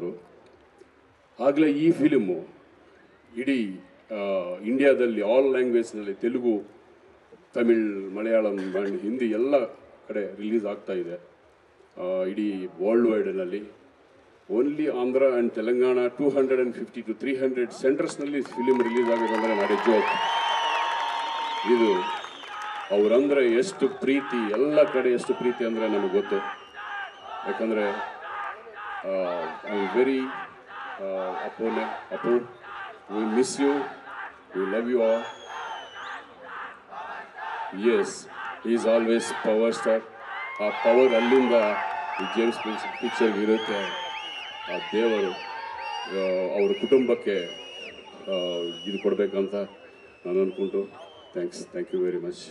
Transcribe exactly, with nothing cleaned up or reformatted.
ಅವರು ಆಗಲೇ ಈ ಫಿಲ್ಮು ಇಡೀ ಇಂಡಿಯಾದಲ್ಲಿ ಆಲ್ ಲ್ಯಾಂಗ್ವೇಜ್ನಲ್ಲಿ ತೆಲುಗು ತಮಿಳ್ ಮಲಯಾಳಂ ಹಿಂದಿ ಎಲ್ಲ ಕಡೆ ರಿಲೀಸ್ ಆಗ್ತಾ ಇದೆ ಇಡೀ ವರ್ಲ್ಡ್ ವೈಡಲ್ಲಿ only Andhra and Telangana two hundred and fifty to three hundred ಸೆಂಟರ್ಸ್ನಲ್ಲಿ ಫಿಲಿಮ್ ರಿಲೀಸ್ ಆಗೋದಂದರೆ ನಾಳೆ ಜೋಕ್ ಇದು ಅವರಂದರೆ ಎಷ್ಟು ಪ್ರೀತಿ ಎಲ್ಲ ಕಡೆ ಎಷ್ಟು ಪ್ರೀತಿ ಅಂದರೆ ನಮಗೆ ಗೊತ್ತು ಯಾಕಂದರೆ ಐ ಆಮ್ ವೆರಿ ಅಪೋನೆ ಅಪೋ we miss you we love you all yes is always power star ಆ ಪವರ್ ಅಲ್ಲಿಂದ ಜೇಮ್ಸ್ ಪಿಕ್ಚರ್ ಇರುತ್ತೆ ಆ ದೇವರು ಅವ್ರ ಕುಟುಂಬಕ್ಕೆ ಇದು ಕೊಡಬೇಕಂತ ನಾನು ಅಂದ್ಕೊಂಡು Thanks. Thank you very much.